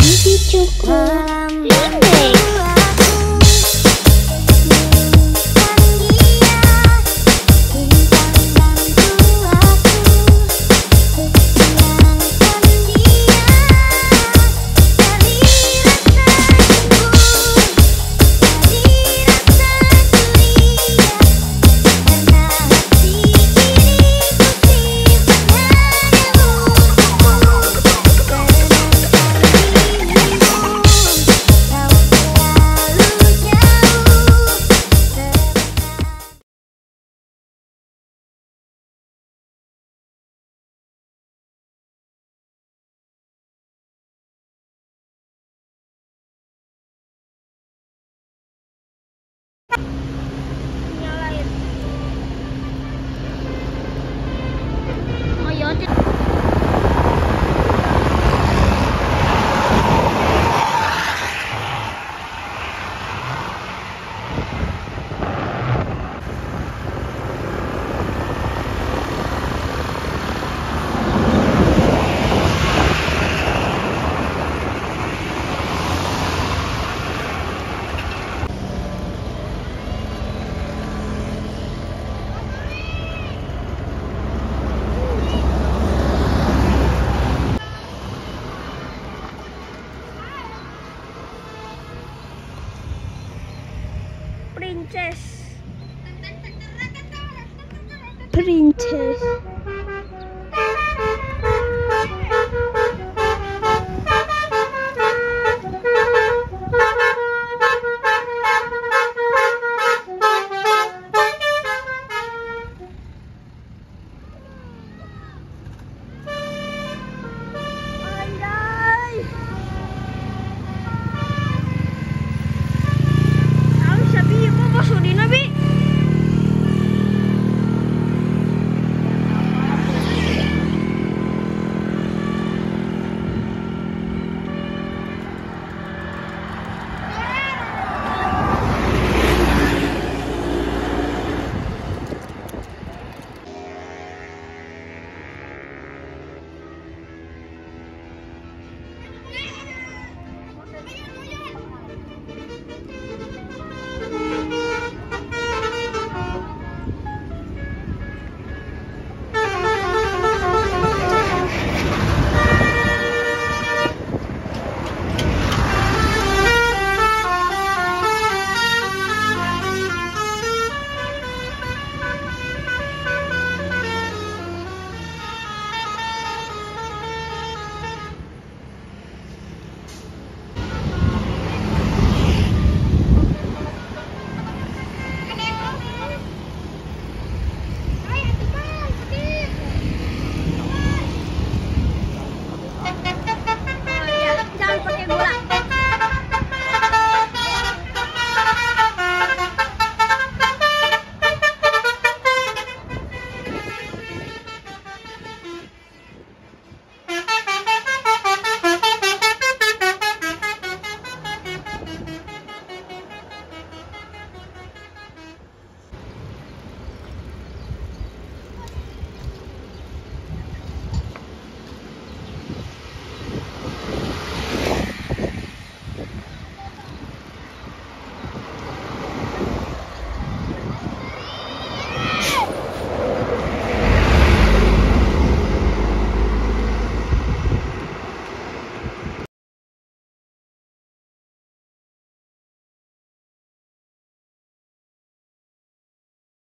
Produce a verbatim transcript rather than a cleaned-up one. Princess Princess